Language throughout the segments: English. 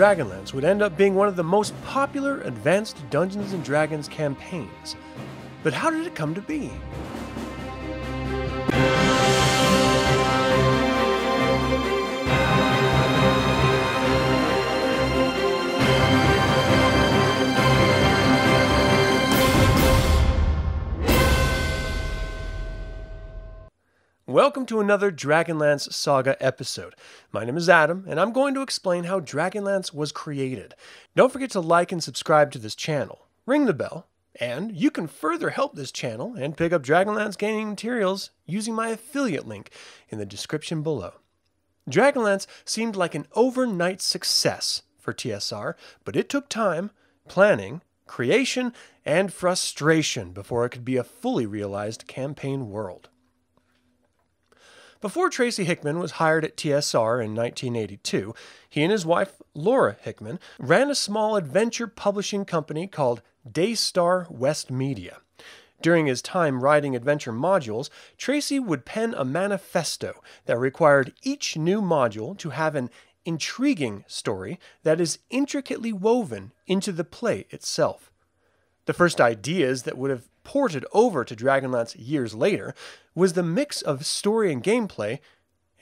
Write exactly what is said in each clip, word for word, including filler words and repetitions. Dragonlance would end up being one of the most popular advanced Dungeons and Dragons campaigns. But how did it come to be? Welcome to another Dragonlance Saga episode. My name is Adam, and I'm going to explain how Dragonlance was created. Don't forget to like and subscribe to this channel, ring the bell, and you can further help this channel and pick up Dragonlance gaming materials using my affiliate link in the description below. Dragonlance seemed like an overnight success for T S R, but it took time, planning, creation, and frustration before it could be a fully realized campaign world. Before Tracy Hickman was hired at T S R in nineteen eighty-two, he and his wife, Laura Hickman, ran a small adventure publishing company called Daystar West Media. During his time writing adventure modules, Tracy would pen a manifesto that required each new module to have an intriguing story that is intricately woven into the play itself. The first ideas that would have ported over to Dragonlance years later was the mix of story and gameplay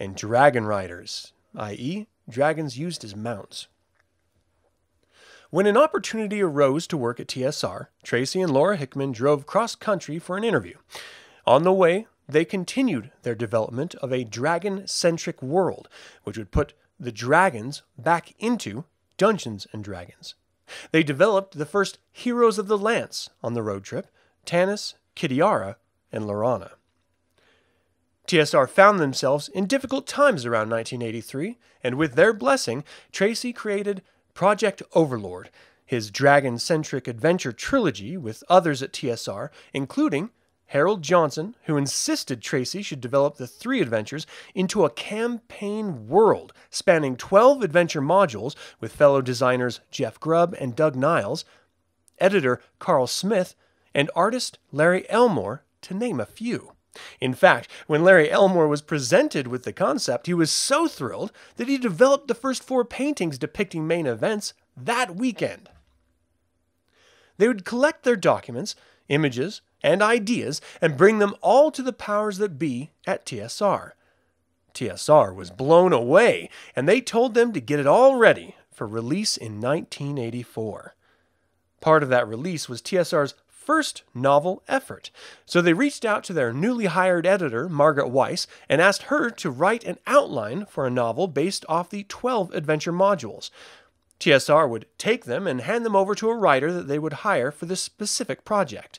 and dragon riders, that is dragons used as mounts. When an opportunity arose to work at T S R, Tracy and Laura Hickman drove cross-country for an interview. On the way, they continued their development of a dragon-centric world, which would put the dragons back into Dungeons and Dragons. They developed the first Heroes of the Lance on the road trip, Tanis, Kitiara, and Lorana. T S R found themselves in difficult times around nineteen eighty-three, and with their blessing, Tracy created Project Overlord, his dragon-centric adventure trilogy with others at T S R, including Harold Johnson, who insisted Tracy should develop the three adventures into a campaign world spanning twelve adventure modules with fellow designers Jeff Grubb and Doug Niles, editor Carl Smith, and artist Larry Elmore, to name a few. In fact, when Larry Elmore was presented with the concept, he was so thrilled that he developed the first four paintings depicting main events that weekend. They would collect their documents, images, and ideas and bring them all to the powers that be at T S R. T S R was blown away, and they told them to get it all ready for release in nineteen eighty-four. Part of that release was T S R's first novel effort, so they reached out to their newly hired editor, Margaret Weis, and asked her to write an outline for a novel based off the twelve adventure modules. T S R would take them and hand them over to a writer that they would hire for this specific project.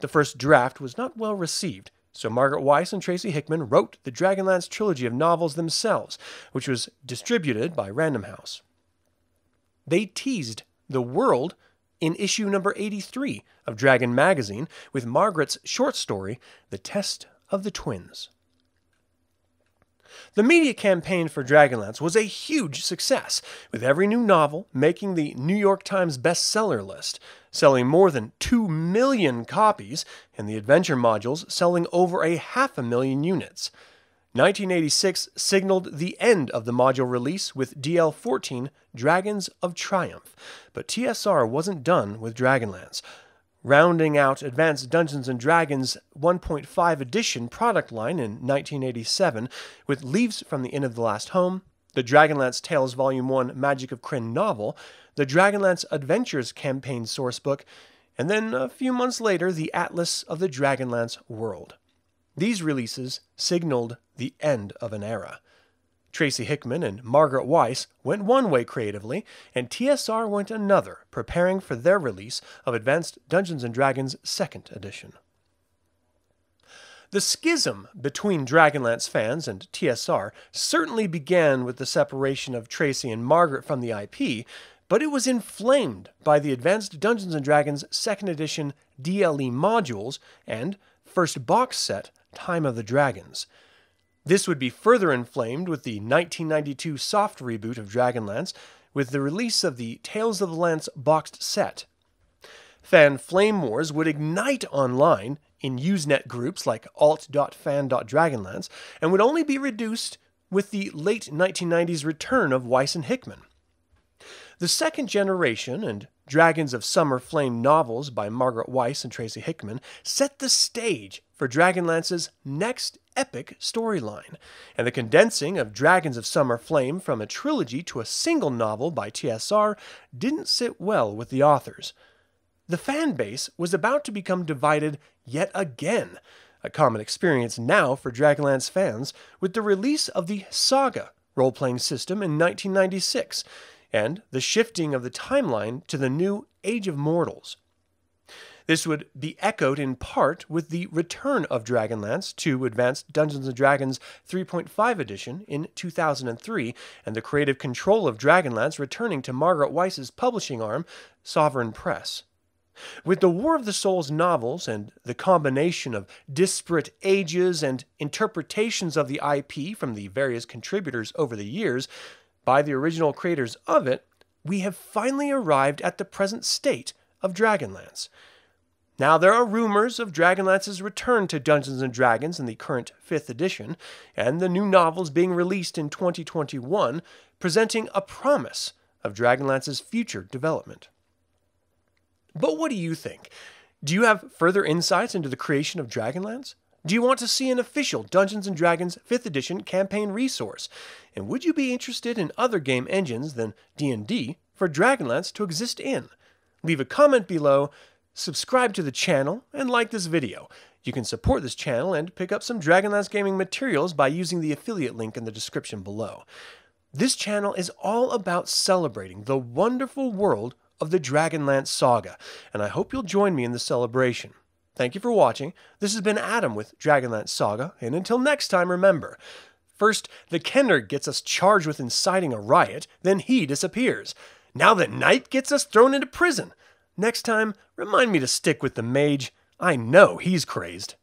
The first draft was not well received, so Margaret Weis and Tracy Hickman wrote the Dragonlance trilogy of novels themselves, which was distributed by Random House. They teased the world in issue number eighty-three of Dragon Magazine with Margaret's short story, The Test of the Twins. The media campaign for Dragonlance was a huge success, with every new novel making the New York Times bestseller list, selling more than two million copies, and the adventure modules selling over a half a million units. nineteen eighty-six signaled the end of the module release with D L fourteen, Dragons of Triumph, but T S R wasn't done with Dragonlance. Rounding out Advanced Dungeons and Dragons one point five edition product line in nineteen eighty-seven with Leaves from the Inn of the Last Home, the Dragonlance Tales Volume one Magic of Krynn novel, the Dragonlance Adventures campaign sourcebook, and then a few months later, the Atlas of the Dragonlance World. These releases signaled the end of an era. Tracy Hickman and Margaret Weis went one way creatively, and T S R went another, preparing for their release of Advanced Dungeons and Dragons second edition. The schism between Dragonlance fans and T S R certainly began with the separation of Tracy and Margaret from the I P, but it was inflamed by the Advanced Dungeons and Dragons second edition D L E modules and first box set Time of the Dragons. This would be further inflamed with the nineteen ninety-two soft reboot of Dragonlance with the release of the Tales of the Lance boxed set. Fan flame wars would ignite online in Usenet groups like alt dot fan dot dragonlance and would only be reduced with the late nineteen nineties return of Weis and Hickman. The Second Generation and Dragons of Summer Flame novels by Margaret Weis and Tracy Hickman set the stage for Dragonlance's next epic storyline, and the condensing of Dragons of Summer Flame from a trilogy to a single novel by T S R didn't sit well with the authors. The fan base was about to become divided yet again, a common experience now for Dragonlance fans with the release of the Saga role-playing system in nineteen ninety-six, and the shifting of the timeline to the new Age of Mortals. This would be echoed in part with the return of Dragonlance to Advanced Dungeons and Dragons three point five edition in two thousand three, and the creative control of Dragonlance returning to Margaret Weis's publishing arm, Sovereign Press. With the War of the Souls novels and the combination of disparate ages and interpretations of the I P from the various contributors over the years, by the original creators of it, we have finally arrived at the present state of Dragonlance. Now, there are rumors of Dragonlance's return to Dungeons and Dragons in the current fifth edition, and the new novels being released in twenty twenty-one, presenting a promise of Dragonlance's future development. But what do you think? Do you have further insights into the creation of Dragonlance? Do you want to see an official Dungeons and Dragons fifth edition campaign resource? And would you be interested in other game engines than D and D for Dragonlance to exist in? Leave a comment below, subscribe to the channel, and like this video. You can support this channel and pick up some Dragonlance gaming materials by using the affiliate link in the description below. This channel is all about celebrating the wonderful world of the Dragonlance Saga, and I hope you'll join me in the celebration. Thank you for watching. This has been Adam with Dragonlance Saga, and until next time, remember, first, the Kenner gets us charged with inciting a riot, then he disappears. Now the Knight gets us thrown into prison. Next time, remind me to stick with the Mage. I know he's crazed.